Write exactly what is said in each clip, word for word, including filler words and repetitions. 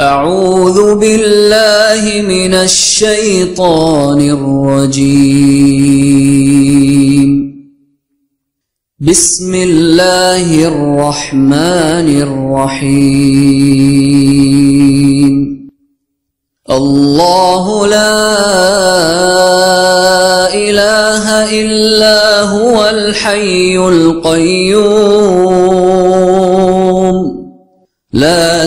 أعوذ بالله من الشيطان الرجيم. بسم الله الرحمن الرحيم. الله لا إله إلا هو الحي القيوم لا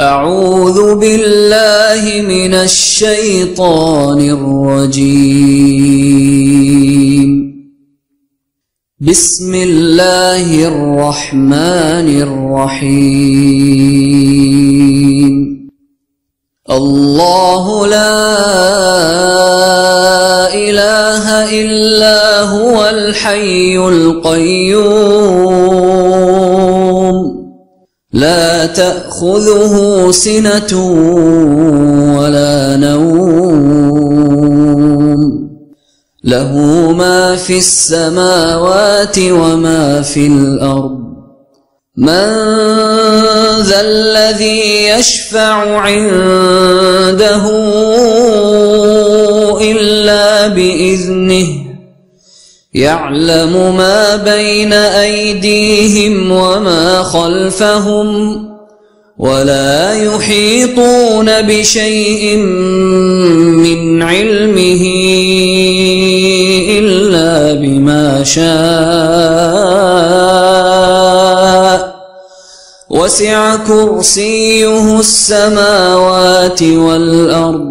أعوذ بالله من الشيطان الرجيم. بسم الله الرحمن الرحيم. الله لا إله إلا هو الحي القيوم لا تأخذه سنة ولا نوم له ما في السماوات وما في الأرض من ذا الذي يشفع عنده إلا بإذنه يعلم ما بين أيديهم وما خلفهم ولا يحيطون بشيء من علمه إلا بما شاء وسع كرسيه السماوات والأرض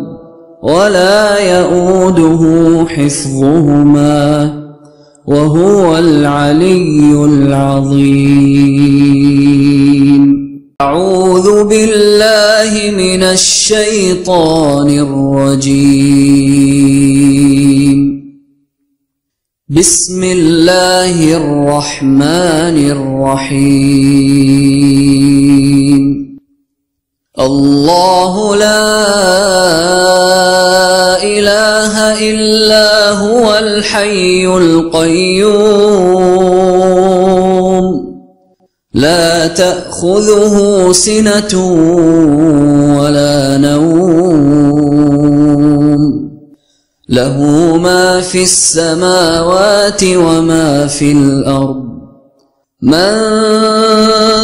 ولا يؤوده حفظهما وهو العلي العظيم. أعوذ بالله من الشيطان الرجيم. بسم الله الرحمن الرحيم. الله لا إله إلا هو الحي القيوم لا تأخذه سنة ولا نوم له ما في السماوات وما في الأرض من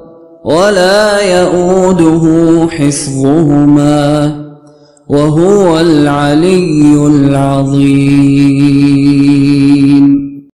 ولا يؤوده حفظهما وهو العلي العظيم.